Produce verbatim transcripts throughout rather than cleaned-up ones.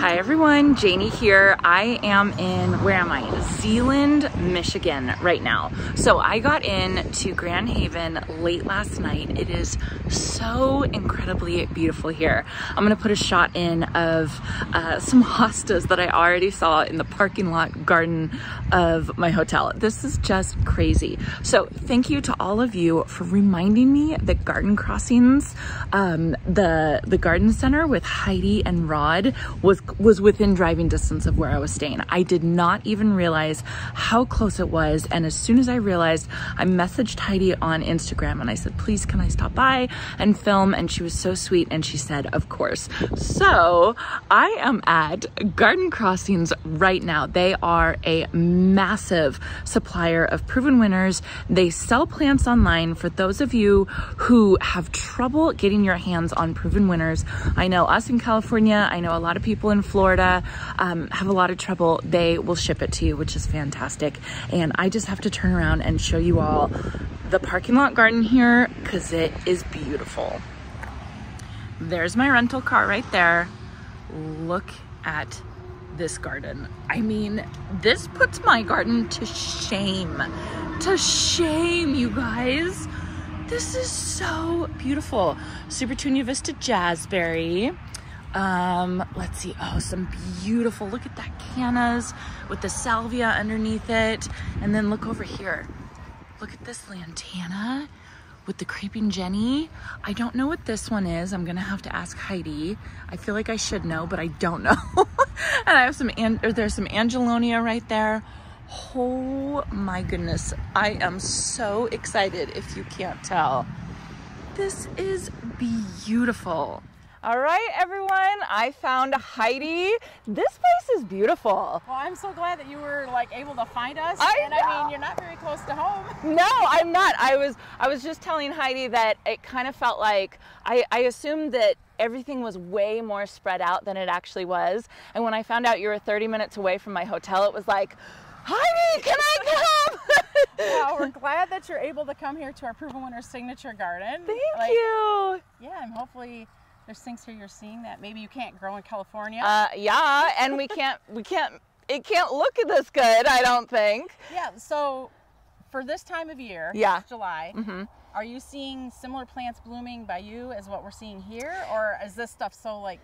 Hi everyone, Janie here. I am in, where am I? Zeeland, Michigan right now. So I got in to Grand Haven late last night. It is so incredibly beautiful here. I'm gonna put a shot in of uh, some hostas that I already saw in the parking lot garden of my hotel. This is just crazy. So thank you to all of you for reminding me that Garden Crossings, um, the, the garden center with Heidi and Rod was was within driving distance of where I was staying. I did not even realize how close it was. And as soon as I realized, I messaged Heidi on Instagram and I said, please, can I stop by and film? And she was so sweet. And she said, of course. So I am at Garden Crossings right now. They are a massive supplier of Proven Winners. They sell plants online. For those of you who have trouble getting your hands on Proven Winners, I know us in California, I know a lot of people in Florida um, have a lot of trouble. They will ship it to you, which is fantastic. And I just have to turn around and show you all the parking lot garden here because it is beautiful. There's my rental car right there. Look at this garden. I mean, this puts my garden to shame. To shame, you guys. This is so beautiful. Supertunia Vista Jazzberry. Um, let's see. Oh, some beautiful, look at that cannas with the salvia underneath it. And then look over here. Look at this lantana with the Creeping Jenny. I don't know what this one is. I'm going to have to ask Heidi. I feel like I should know, but I don't know. And I have some, an or there's some Angelonia right there. Oh my goodness. I am so excited if you can't tell. This is beautiful. All right, everyone, I found Heidi. This place is beautiful. Well, I'm so glad that you were like able to find us. I and know. I mean, you're not very close to home. No, I'm not. I was I was just telling Heidi that it kind of felt like I, I assumed that everything was way more spread out than it actually was. And when I found out you were thirty minutes away from my hotel, it was like, Heidi, can I come? Well, we're glad that you're able to come here to our Proven Winners Signature Garden. Thank like, you. Yeah, and hopefully there's things here you're seeing that maybe you can't grow in California. Uh, yeah, and we can't, we can't, it can't look this good, I don't think. Yeah, so for this time of year, yeah. July, mm-hmm. Are you seeing similar plants blooming by you as what we're seeing here? Or is this stuff so like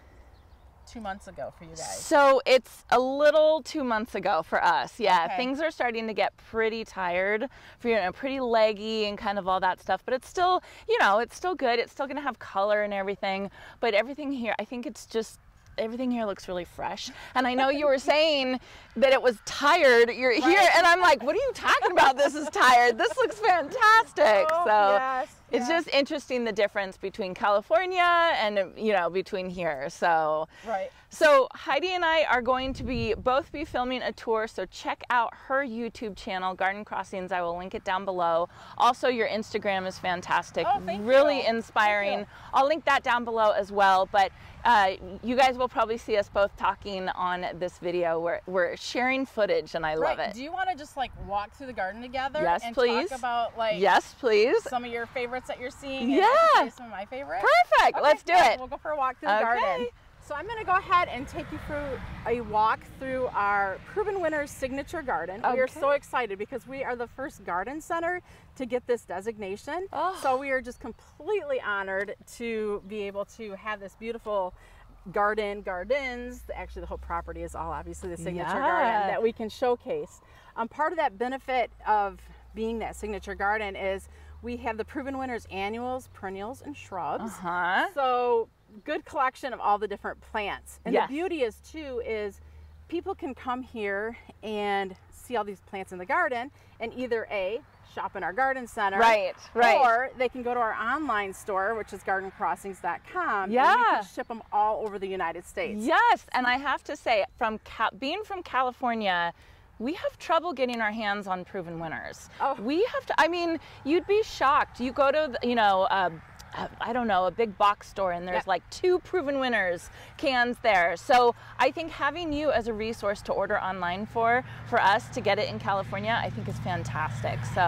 two months ago for you guys? So it's a little two months ago for us. Yeah, okay. Things are starting to get pretty tired, for you know, pretty leggy and kind of all that stuff, but it's still, you know, it's still good. It's still gonna have color and everything, but everything here, I think it's just, everything here looks really fresh. And I know you were saying that it was tired, you're right. Here, and I'm like, what are you talking about? This is tired. This looks fantastic. Oh, so yes, it's yes. Just interesting the difference between California and, you know, between here. So, right. So Heidi and I are going to be both be filming a tour. So check out her YouTube channel, Garden Crossings. I will link it down below. Also, your Instagram is fantastic. Oh, thank really you. Inspiring. I'll link that down below as well. But Uh, you guys will probably see us both talking on this video. We're, we're sharing footage and I love right. it. Do you want to just like walk through the garden together? Yes, and please. Talk about like yes, please. Some of your favorites that you're seeing. Yeah. And some of my favorites. Perfect. Okay, let's do yeah, it. We'll go for a walk through the okay. garden. So I'm going to go ahead and take you through a walk through our Proven Winners Signature Garden. Okay. We are so excited because we are the first garden center to get this designation. Oh. So we are just completely honored to be able to have this beautiful garden, gardens, actually the whole property is all obviously the signature yeah. garden that we can showcase. Um, part of that benefit of being that signature garden is we have the Proven Winners annuals, perennials, and shrubs. Uh-huh. So good collection of all the different plants. And yes. the beauty is too is people can come here and see all these plants in the garden and either A, shop in our garden center, right, right. or they can go to our online store, which is garden crossings dot com, yeah. and you can ship them all over the United States. Yes, and I have to say, from Cal being from California, we have trouble getting our hands on Proven Winners. Oh. We have to, I mean, you'd be shocked. You go to, you know, uh, I don't know, a big box store and there's yeah. like two Proven Winners cans there. So I think having you as a resource to order online for, for us to get it in California, I think is fantastic. So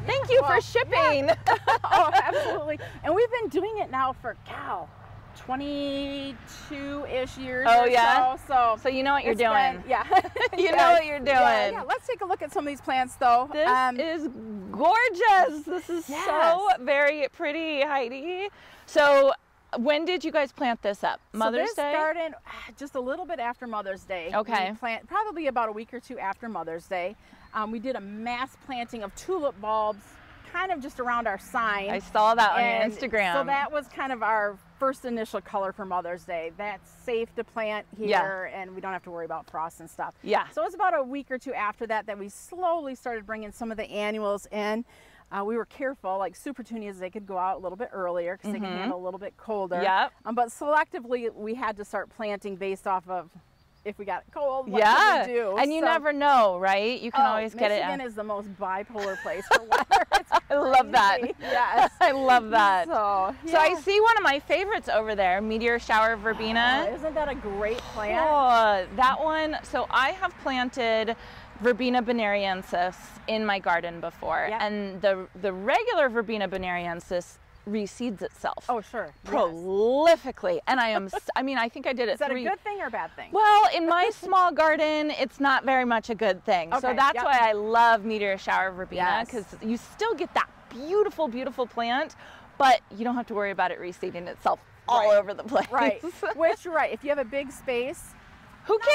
good. Thank yeah, you well, for shipping. Yeah. Oh, absolutely. And we've been doing it now for, cow, twenty-two-ish years oh, or yeah? so, so. So you know what you're doing. Been, yeah. you yeah. know what you're doing. Yeah, yeah, let's take a look at some of these plants though. This um, is gorgeous. This is yes. so very pretty, Heidi. So when did you guys plant this up? Mother's so this Day? This started just a little bit after Mother's Day. Okay. We plant, probably about a week or two after Mother's Day. Um, we did a mass planting of tulip bulbs kind of just around our sign. I saw that and on your Instagram. So that was kind of our first initial color for Mother's Day. That's safe to plant here yeah. and we don't have to worry about frost and stuff. Yeah. So it was about a week or two after that that we slowly started bringing some of the annuals in. Uh, we were careful, like Supertunias, they could go out a little bit earlier because mm-hmm. they can handle a little bit colder. Yep. Um, but selectively, we had to start planting based off of if we got cold, what yeah. can we do? And you so, never know, right? You can oh, always Michigan get it. Michigan is the most bipolar place for weather. It's I love that. Yes. I love that. So, yeah. so I see one of my favorites over there, Meteor Shower Verbena. Oh, isn't that a great plant? Oh, that one. So I have planted Verbena bonariensis in my garden before, yep. and the the regular Verbena bonariensis reseeds itself. Oh, sure. Prolifically. Yes. And I am, I mean, I think I did it. Is that three, a good thing or a bad thing? Well, in my small garden, it's not very much a good thing. Okay, so that's yep. why I love Meteor Shower Verbena, because yes. you still get that beautiful, beautiful plant, but you don't have to worry about it reseeding itself all right. over the place. Right. Which, right, if you have a big space, who cares?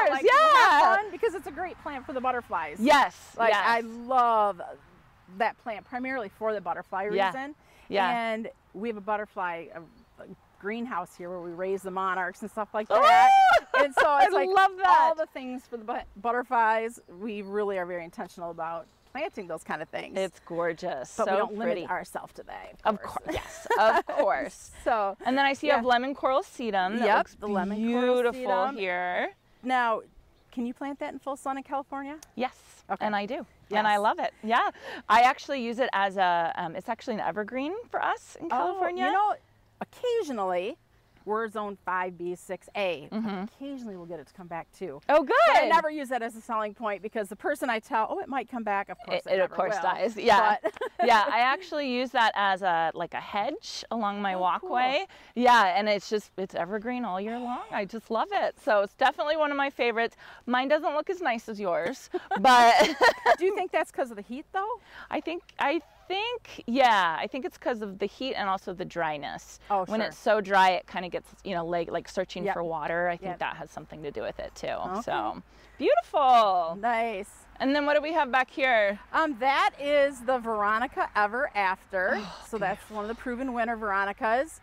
No, yeah, like, yeah. We'll have fun because it's a great plant for the butterflies. Yes. Like yes. I love that plant primarily for the butterfly reason. Yeah. yeah. And we have a butterfly a, a greenhouse here where we raise the monarchs and stuff like that. Oh! And so it's I like love that. All the things for the but butterflies. We really are very intentional about planting those kind of things. It's gorgeous. But so we don't pretty. limit ourselves to that. Of course. Of course. Yes, of course. So, and then I see yeah. you have lemon coral sedum. That yep, looks the lemon beautiful coral here. Now, can you plant that in full sun in California? Yes, okay. and I do. Yes. And I love it. Yeah. I actually use it as a, um, it's actually an evergreen for us in California. Oh, you know, occasionally, we're zone five B, six A. Mm-hmm. Occasionally we'll get it to come back too. Oh, good. But I never use that as a selling point because the person I tell, oh, it might come back. Of course, it, it, it of course will. dies. Yeah, yeah. I actually use that as a like a hedge along my oh, walkway. Cool. Yeah, and it's just it's evergreen all year long. I just love it. So it's definitely one of my favorites. Mine doesn't look as nice as yours, but do you think that's because of the heat though? I think I. I think, yeah, I think it's because of the heat and also the dryness. Oh, when sure. it's so dry, it kind of gets, you know, like, like searching yep. for water. I think yep. that has something to do with it too. Okay. So beautiful. Nice. And then what do we have back here? Um, that is the Veronica Ever After. Oh, so that's beautiful. One of the Proven Winner Veronicas.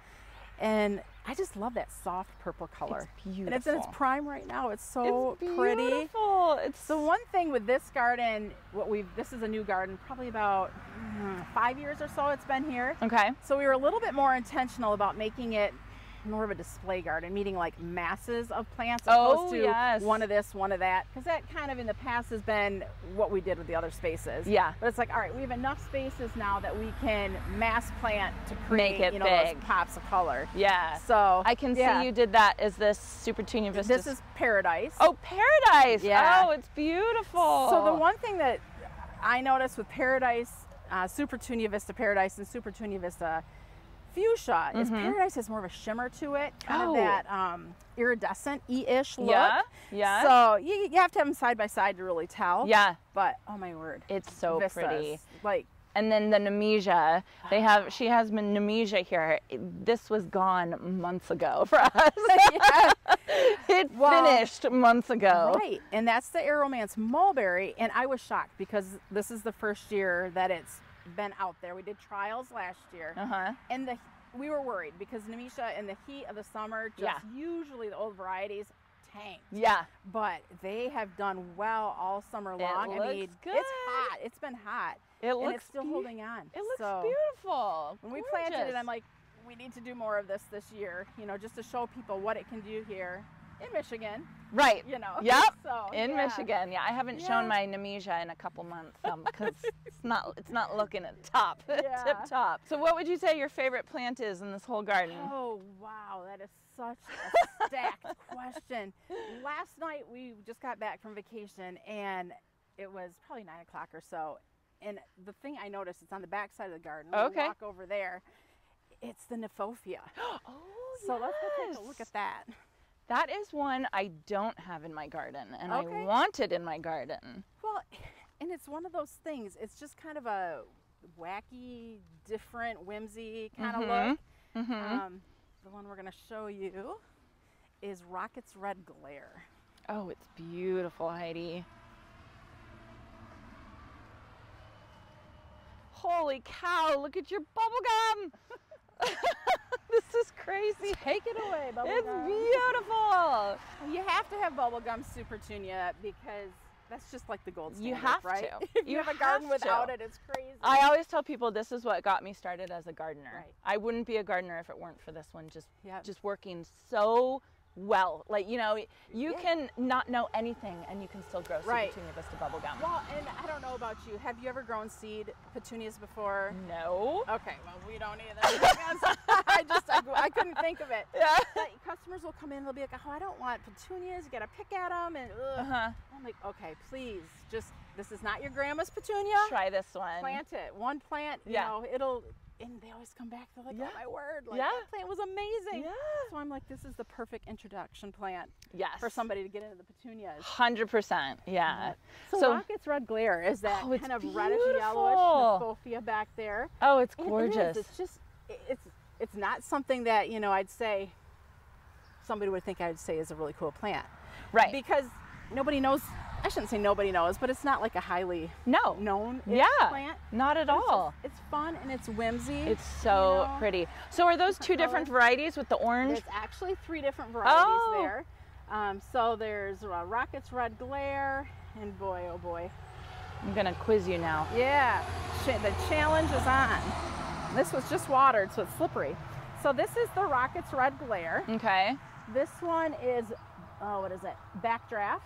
And I just love that soft purple color. It's beautiful. And it's in its prime right now. It's so it's pretty. It's beautiful. It's the one thing with this garden, what we've, this is a new garden, probably about mm, five years or so it's been here. Okay. So we were a little bit more intentional about making it more of a display garden, meaning like masses of plants opposed oh, to yes. one of this, one of that. Because that kind of in the past has been what we did with the other spaces. Yeah. But it's like, all right, we have enough spaces now that we can mass plant to create, Make it you know, big. those pops of color. Yeah. So I can yeah. see you did that. Is this Supertunia Vista? This is Paradise. Oh, Paradise. Yeah. Oh, it's beautiful. So the one thing that I noticed with Paradise, uh, Supertunia Vista Paradise and Supertunia Vista Fuchsia is mm-hmm. Paradise has more of a shimmer to it, kind oh. of that um, iridescent e-ish look. Yeah, yeah. So you, you have to have them side by side to really tell. Yeah. But oh my word, it's so Vistas. pretty. Like, and then the Nemesia, they have. She has Nemesia here. This was gone months ago for us. yeah. It well, finished months ago. Right, and that's the Aromance Mulberry, and I was shocked because this is the first year that it's been out there. We did trials last year uh-huh. and the we were worried because Nemesia in the heat of the summer just yeah. usually the old varieties tanked. Yeah. But they have done well all summer long. It looks I mean good. It's hot. It's been hot. It looks and it's still holding on. It looks so beautiful. When we Gorgeous. planted it, I'm like, we need to do more of this this year, you know, just to show people what it can do here in Michigan. Right. You know. Yep. So, in yeah. Michigan. Yeah. I haven't yeah. shown my Nemesia in a couple months because um, it's not it's not looking at top. Yeah. Tip top. So what would you say your favorite plant is in this whole garden? Oh wow, that is such a stacked question. Last night we just got back from vacation and it was probably nine o'clock or so. And the thing I noticed, it's on the back side of the garden. Okay. We walk over there. It's the Kniphofia. Oh. yes. So let's go take a look at that. That is one I don't have in my garden, and okay. I want it in my garden. Well, and it's one of those things. It's just kind of a wacky, different, whimsy kind mm-hmm. of look. Mm-hmm. um, the one we're going to show you is Rocket's Red Glare. Oh, it's beautiful, Heidi. Holy cow, look at your bubblegum! This is crazy. Take it away, bubblegum. It's beautiful. You have to have bubblegum Supertunia because that's just like the gold standard, you have right? to. If you, you have a garden have without to. it, it's crazy. I always tell people this is what got me started as a gardener. Right. I wouldn't be a gardener if it weren't for this one just yep. just working so well. Like, you know, you yeah. can not know anything and you can still grow right. Supertunia Vista Bubblegum. Well, and I don't know about you. Have you ever grown seed petunias before? No. Okay, well, we don't either. I just, I, I couldn't think of it. Yeah. But customers will come in, they'll be like, oh, I don't want petunias. You got to pick at them. And uh-huh. I'm like, okay, please, just, this is not your grandma's petunia. Try this one. Plant it. One plant, yeah. you know, it'll... And they always come back, they're like, yeah. oh my word, like, yeah. that plant was amazing. Yeah. So I'm like, this is the perfect introduction plant yes. for somebody to get into the petunias. one hundred percent, yeah. So, so Rocket's Red Glare is that oh, kind of beautiful. reddish yellowish Kniphofia back there. Oh, it's gorgeous. It is. It's just, it's, it's not something that, you know, I'd say, somebody would think I'd say is a really cool plant. Right. Because nobody knows, I shouldn't say nobody knows, but it's not like a highly no. known yeah, plant. Not at it's all. Just, it's fun and it's whimsy. It's so you know? pretty. So are those two different varieties with the orange? There's actually three different varieties oh. there. Um, so there's uh, Rocket's Red Glare, and boy, oh boy. I'm going to quiz you now. Yeah, the challenge is on. This was just watered, so it's slippery. So this is the Rocket's Red Glare. Okay. This one is... oh, what is it? Backdraft.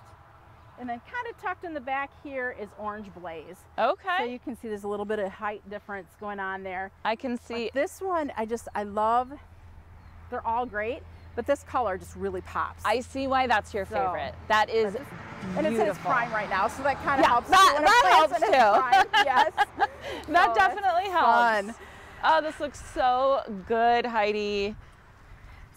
And then kind of tucked in the back here is Orange Blaze. Okay. So you can see there's a little bit of height difference going on there. I can see. But this one, I just, I love. They're all great, but this color just really pops. I see why that's your so, favorite. That is just, and it's in its prime right now, so that kind of yeah, helps. That, that helps too. Prime, yes. That so definitely helps. Fun. Oh, this looks so good, Heidi.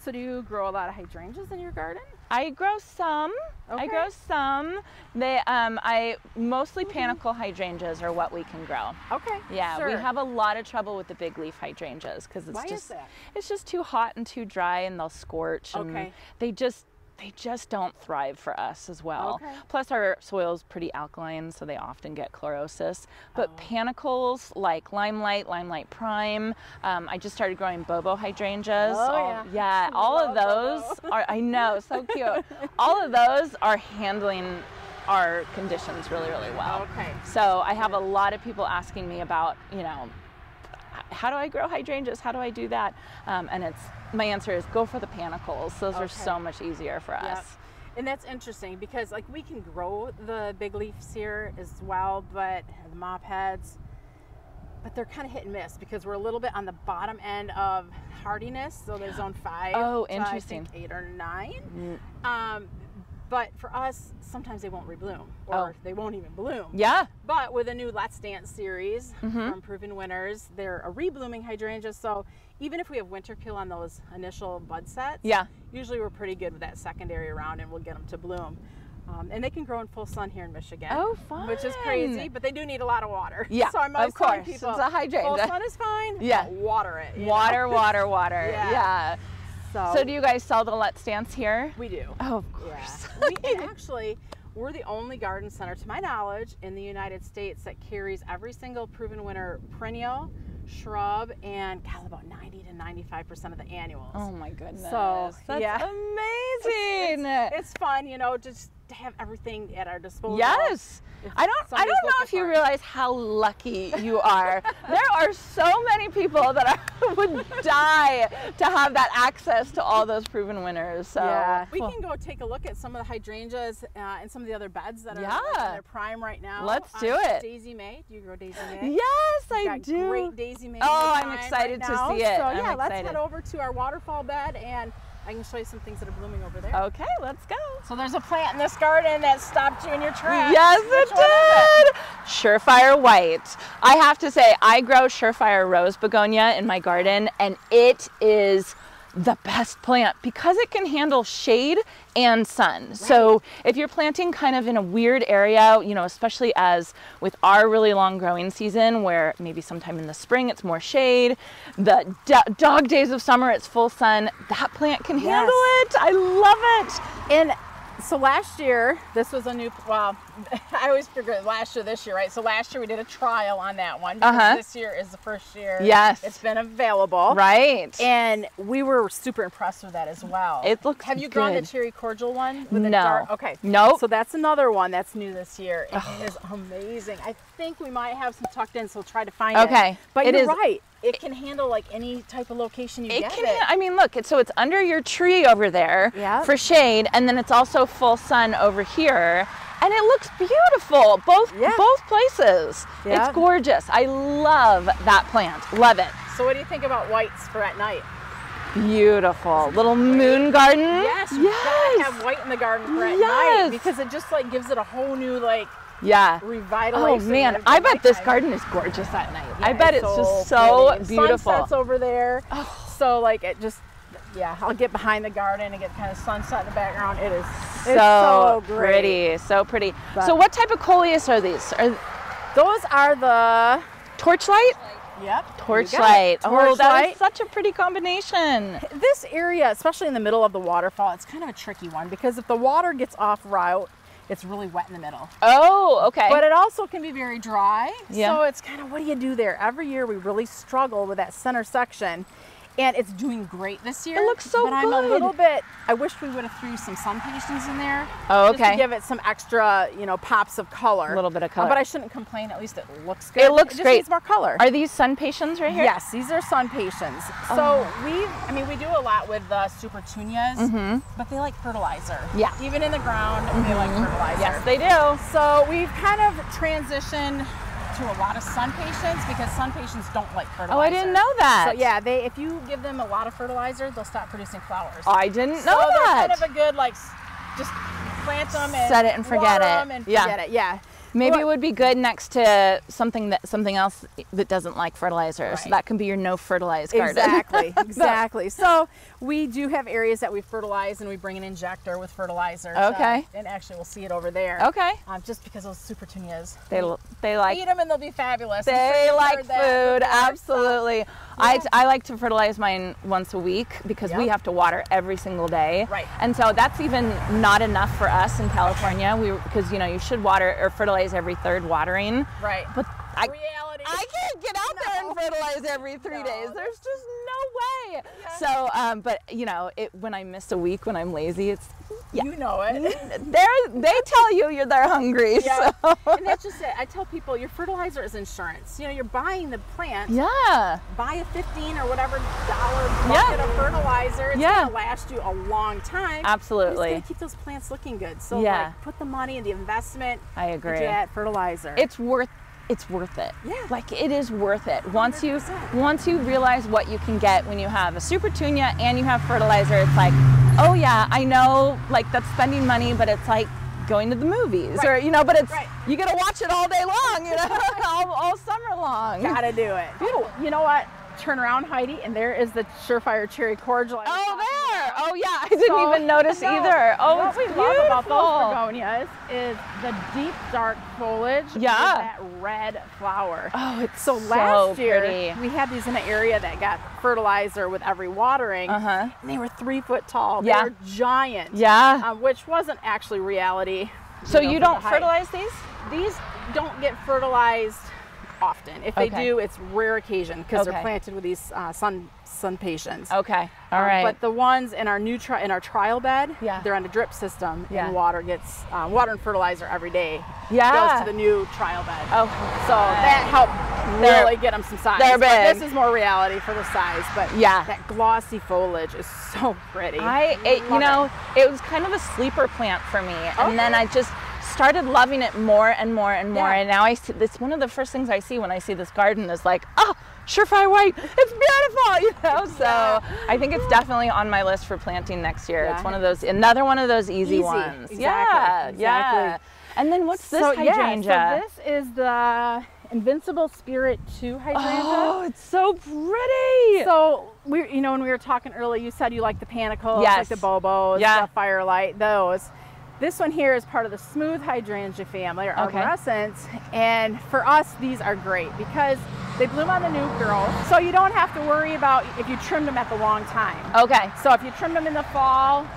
So do you grow a lot of hydrangeas in your garden? I grow some. Okay. I grow some. They, um, I mostly mm-hmm. panicle hydrangeas are what we can grow. Okay. Yeah, sure. We have a lot of trouble with the big leaf hydrangeas because it's Why just, is that? it's just too hot and too dry, and they'll scorch. And okay. They just, they just don't thrive for us as well. Okay. Plus, our soil is pretty alkaline, so they often get chlorosis. But oh. panicles like Limelight, Limelight Prime. Um, I just started growing Bobo hydrangeas. Oh, all, yeah. yeah all of those Bobo. are, I know, so cute. All of those are handling our conditions really, really well. Okay. So I have a lot of people asking me about, you know, how do I grow hydrangeas? How do I do that? Um, and it's my answer is go for the panicles. Those okay. are so much easier for us. Yep. And that's interesting because like we can grow the big leaves here as well, but the mop heads, but they're kind of hit and miss because we're a little bit on the bottom end of hardiness. So there's zone five. Oh, interesting. So I think eight or nine. Mm. Um, But for us, sometimes they won't rebloom, or oh. they won't even bloom. Yeah. But with a new Let's Dance series mm-hmm. from Proven Winners, they're a reblooming hydrangea. So even if we have winter kill on those initial bud sets, yeah. usually we're pretty good with that secondary round, and we'll get them to bloom. Um, and they can grow in full sun here in Michigan. Oh, fun. Which is crazy, but they do need a lot of water. Yeah, so I'm always of course. telling people, it's a hydrangea. Full sun is fine. Yeah. Water it. Water, water, water, water. Yeah. yeah. So, so do you guys sell the Let's Dance here? We do. Oh, of course. Yeah. We can actually, we're the only garden center, to my knowledge, in the United States that carries every single Proven Winner perennial, shrub, and God, about ninety to ninety-five percent of the annuals. Oh my goodness. So that's yeah. amazing. It's, it's, it's fun, you know, just to have everything at our disposal. Yes. If I don't I don't know if you realize how lucky you are. There are so many people that are, would die to have that access to all those Proven Winners. So yeah. we cool. can go take a look at some of the hydrangeas uh, and some of the other beds that are yeah. in their prime right now. Let's um, do it. Daisy May. Do you grow Daisy May? Yes, You've I got do. Great Daisy May. Oh, I'm excited right to now. see it. So I'm yeah, excited. Let's head over to our waterfall bed and I can show you some things that are blooming over there. Okay, let's go. So there's a plant in this garden that stopped you in your tracks. Yes, Which it did. It? Surefire White. I have to say, I grow Surefire Rose begonia in my garden, and it is the best plant because it can handle shade and sun. Right. So if you're planting kind of in a weird area, you know, especially as with our really long growing season where maybe sometime in the spring it's more shade, the do dog days of summer it's full sun, that plant can yes. handle it. I love it. And so last year, this was a new, well, I always figure last year, this year, right? So last year we did a trial on that one because uh-huh. this year is the first year yes. it's been available. Right. And we were super impressed with that as well. It looks Have you good. grown the cherry cordial one? With no. The dark? Okay. Nope. So that's another one that's new this year. It oh. is amazing. I think we might have some tucked in, so we'll try to find okay. it. Okay. But it you're is, right. It can handle like any type of location you it get can, it. I mean, look, it's, so it's under your tree over there yep. for shade, and then it's also full sun over here. And it looks beautiful, both yeah. both places. Yeah. It's gorgeous. I love that plant, love it. So what do you think about whites for at night? Beautiful, little moon garden. Yes, yes. We've got to have white in the garden for at yes. night because it just like gives it a whole new like yeah. revitalization. Oh man, I bet this garden is gorgeous at night. Yeah, I bet it's, it's so just so pretty. beautiful. Sunsets over there, oh. so like it just, yeah, I'll get behind the garden and get kind of sunset in the background. It is so, so pretty, so pretty. But so what type of coleus are these? Are those are the Torchlight? Yep. Torchlight. Torchlight. Oh, that is such a pretty combination. This area, especially in the middle of the waterfall, it's kind of a tricky one because if the water gets off route, it's really wet in the middle. Oh, okay. But it also can be very dry. Yeah. So it's kind of, what do you do there? Every year we really struggle with that center section. And it's doing great this year. It looks so good. But I'm good. a little bit, I wish we would have threw some Sunpatiens in there. Oh, okay. Just to give it some extra, you know, pops of color. A little bit of color. Uh, but I shouldn't complain. At least it looks good. It looks it just great. It needs more color. Are these Sunpatiens right here? Yes, these are Sunpatiens. Oh. So we, I mean, we do a lot with the Supertunias, mm-hmm. but they like fertilizer. Yeah. Even in the ground, mm-hmm. they like fertilizer. Yes, they do. So we've kind of transitioned to a lot of Sunpatiens because Sunpatiens don't like fertilizer. Oh, I didn't know that. So yeah, they if you give them a lot of fertilizer, they'll stop producing flowers. Oh, I didn't so know that. Kind of a good like, just plant them and set it and forget it. Them and yeah. forget it. Yeah. Maybe well, it would be good next to something that something else that doesn't like fertilizer. Right. So that can be your no fertilized garden. Exactly. Exactly. So we do have areas that we fertilize and we bring an injector with fertilizer. Okay. So, and actually we'll see it over there. Okay. Um, just because those Supertunias, they they like eat them and they'll be fabulous. They like food. That, absolutely. Yeah. I I like to fertilize mine once a week because yep. we have to water every single day. Right. And so that's even not enough for us in California. We because you know you should water or fertilize every third watering. Right. But I, Reality. I can't get out no. there and fertilize every three no. days. There's just no way. Yeah. So, um, but you know, it, when I miss a week, when I'm lazy, it's, yeah. you know it. They're, they tell you you're they're hungry. Yeah. So. And that's just it. I tell people your fertilizer is insurance. You know, you're buying the plant. Yeah. Buy a fifteen or whatever dollar bucket yeah. of fertilizer. It's yeah. going to last you a long time. Absolutely. It's going to keep those plants looking good. So yeah. like, put the money and the investment. I agree. Into that fertilizer. It's worth It's worth it. Yeah. Like it is worth it. Once you once you realize what you can get when you have a Supertunia and you have fertilizer, it's like, oh yeah, I know like that's spending money, but it's like going to the movies right. or you know, but it's right. you gotta watch it all day long, you know, all, all summer long. Gotta do it. Ew. You know what? Turn around, Heidi, and there is the Surefire Cherry Cordial. Oh, there! About. Oh, yeah, I didn't so, even notice no, either. Oh, what it's we beautiful. love about those Begonias is the deep, dark foliage yeah. and that red flower. Oh, it's so, so last year, pretty. we had these in an area that got fertilizer with every watering, uh-huh. and they were three foot tall. Yeah. They were giant, yeah. um, which wasn't actually reality. So you, know, you don't the fertilize these? These don't get fertilized often. If they okay. do, it's rare occasion because okay. they're planted with these uh, sun Sunpatiens. Okay, all um, right. But the ones in our new tri in our trial bed, yeah. they're on a drip system, yeah. and water gets uh, water and fertilizer every day. Yeah, goes to the new trial bed. Oh, so that helped they're, really get them some size. They're big. This is more reality for the size, but yeah, that glossy foliage is so pretty. I, it, you know, it. it was kind of a sleeper plant for me, okay. and then I just started loving it more and more and more, yeah. and now I see this. One of the first things I see when I see this garden is like, oh, Surefire White, it's beautiful, you know. So yeah. I think it's definitely on my list for planting next year. Yeah. It's one of those, another one of those easy, easy. ones. Exactly. Yeah, exactly. yeah. And then what's this so, hydrangea? Yeah, so this is the Invincible Spirit Two hydrangea. Oh, it's so pretty. So we, you know, when we were talking earlier, you said you like the panicles, yes. like the Bobo, yeah. the Firelight, those. This one here is part of the smooth hydrangea family, or okay. arborescence, and for us, these are great because they bloom on the new growth, so you don't have to worry about if you trimmed them at the wrong time. Okay. So if you trimmed them in the fall,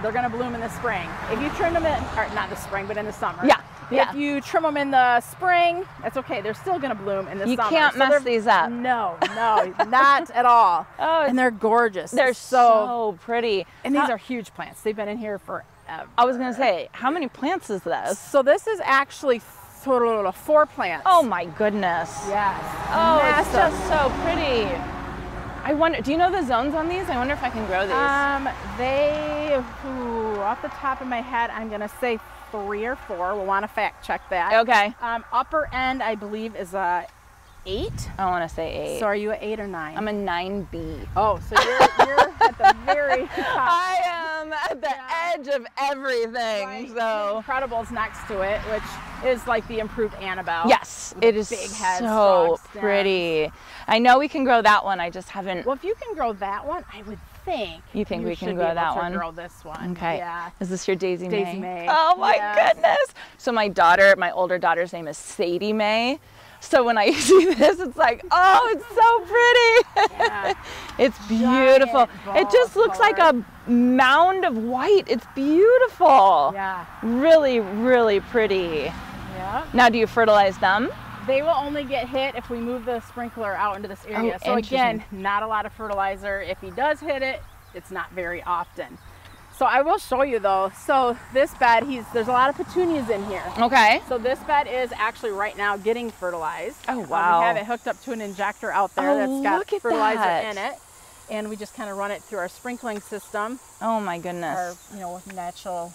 they're going to bloom in the spring. If you trim them in, or not the spring, but in the summer. Yeah. Yeah. If you trim them in the spring, that's okay. They're still going to bloom in the you summer. You can't so mess these up. No, no, not at all. Oh, and they're gorgeous. They're so, so pretty. And how, these are huge plants. They've been in here forever. I was going to say, how many plants is this? So this is actually total four plants. Oh my goodness. Yes. Oh, massive. It's just so pretty. I wonder, do you know the zones on these? I wonder if I can grow these. Um, they, ooh, off the top of my head, I'm going to say three or four. We'll want to fact check that. Okay. Um, upper end, I believe, is a eight. I want to say eight. So are you an eight or nine? I'm a nine B. Oh, so you're, you're at the very top. I am at the yeah. edge of everything. Right. So Incredibles next to it, which is like the improved Annabelle. Yes, it is big head, so pretty. Down. I know we can grow that one. I just haven't. Well, if you can grow that one, I would. Think you think you we can grow that one? Grow this one. Okay. Yeah. Is this your Daisy May? Daisy May. Oh my yes. goodness! So my daughter, my older daughter's name is Sadie May. So when I see this, it's like, oh, it's so pretty. Yeah. It's beautiful. It just looks color. like a mound of white. It's beautiful. Yeah. Really, really pretty. Yeah. Now, do you fertilize them? They will only get hit if we move the sprinkler out into this area. Oh, so again, not a lot of fertilizer. If he does hit it, it's not very often. So I will show you though. So this bed, he's there's a lot of petunias in here. Okay. So this bed is actually right now getting fertilized. Oh wow. Um, we have it hooked up to an injector out there oh, that's got fertilizer that. in it. And we just kind of run it through our sprinkling system. Oh my goodness. Our, you know, natural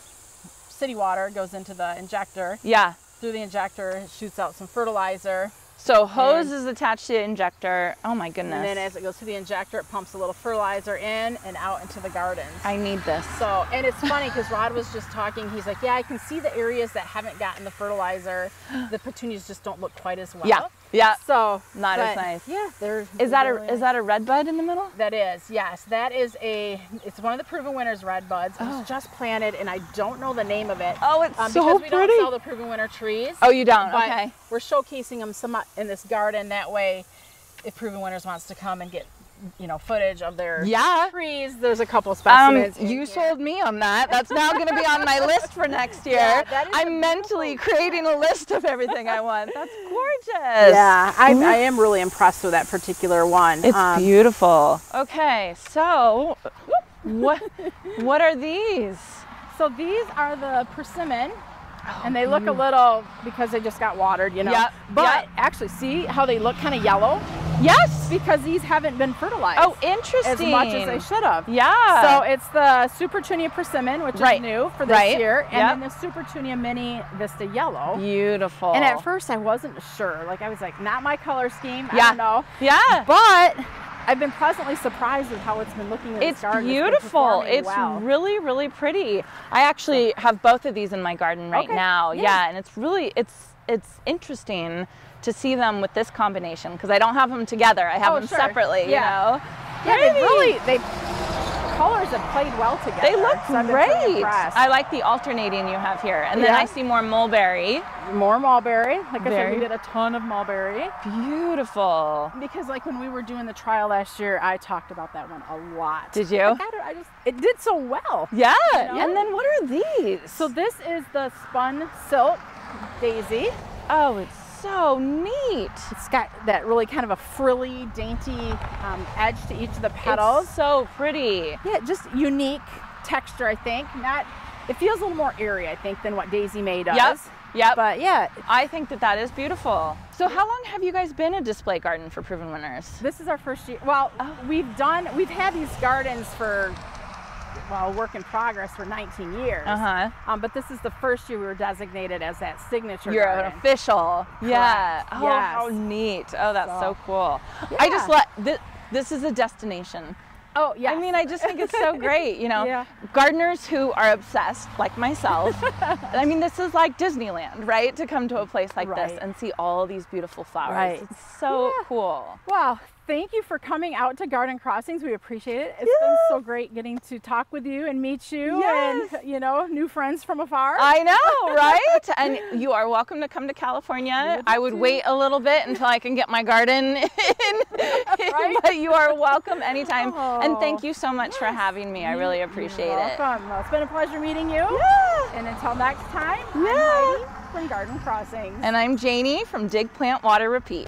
city water goes into the injector. Yeah. Through the injector, it shoots out some fertilizer. So hose is attached to the injector. Oh my goodness. And then as it goes through the injector, it pumps a little fertilizer in and out into the gardens. I need this. So, and it's funny because Rod was just talking, he's like, yeah, I can see the areas that haven't gotten the fertilizer. The petunias just don't look quite as well. Yeah, yeah. So not but, as nice. Yeah, there's is that really a is that a red bud in the middle? That is, yes. That is a it's one of the Proven Winners red buds. Oh. It was just planted and I don't know the name of it. Oh, it's um, so because we pretty. don't sell the Proven Winner trees. Oh, you don't? But okay. We're showcasing them somewhat in this garden, that way if Proven Winners wants to come and get, you know, footage of their yeah. trees, there's a couple specimens. Um, you here. sold me on that. That's now going to be on my list for next year. Yeah, I'm mentally creating a list of everything I want. That's gorgeous. Yeah, I, I am really impressed with that particular one. It's um, beautiful. Okay, so what what are these? So these are the persimmon. Oh, and they look mm. a little, because they just got watered, you know. Yep. But yep. actually, see how they look kind of yellow? Yes. Because these haven't been fertilized. Oh, interesting. As much as they should have. Yeah. So it's the Supertunia Persimmon, which right. is new for this right. year. And yep. then the Supertunia Mini Vista Yellow. Beautiful. And at first, I wasn't sure. Like, I was like, not my color scheme. Yeah. I don't know. Yeah. But I've been pleasantly surprised with how it's been looking in this garden. It's beautiful. It's well. really, really pretty. I actually have both of these in my garden right okay. now. Yeah. yeah, and it's really, it's it's interesting to see them with this combination because I don't have them together. I have oh, them sure. separately, yeah. you know. Yeah, they really, they, colors have played well together. They look so great. I like the alternating you have here. And yeah. then I see more mulberry. More mulberry. Like I said, we did a ton of mulberry. Beautiful. Because like when we were doing the trial last year, I talked about that one a lot. Did you? Like, I don't, I just, it did so well. Yeah. You know? And then what are these? So this is the spun silk daisy. Oh, it's so neat. It's got that really kind of a frilly, dainty um, edge to each of the petals. It's so pretty. Yeah, just unique texture, I think. Not, it feels a little more airy, I think, than what Daisy May does. Yep. Yep. But yeah, I think that that is beautiful. So how long have you guys been a display garden for Proven Winners? This is our first year. Well, oh. we've done, we've had these gardens for, well, work in progress for nineteen years. Uh-huh. Um, but this is the first year we were designated as that signature You're garden. an official. Correct. Yeah. Oh, yes. How neat. Oh, that's so, so cool. Yeah. I just let, this, this is a destination. Oh, yeah. I mean, I just think it's so great, you know. Yeah. Gardeners who are obsessed, like myself. I mean, this is like Disneyland, right? To come to a place like right. this and see all these beautiful flowers. Right. It's so yeah. cool. Wow. Thank you for coming out to Garden Crossings. We appreciate it. It's yeah. been so great getting to talk with you and meet you yes. and, you know, new friends from afar. I know, right? And you are welcome to come to California. I would too. wait a little bit until I can get my garden in. Right? But you are welcome anytime. Oh. And thank you so much yes. for having me. I really appreciate You're welcome. it. Welcome. Well, it's been a pleasure meeting you. Yeah. And until next time, yeah. I'm Heidi from Garden Crossings. And I'm Janie from Dig Plant Water Repeat.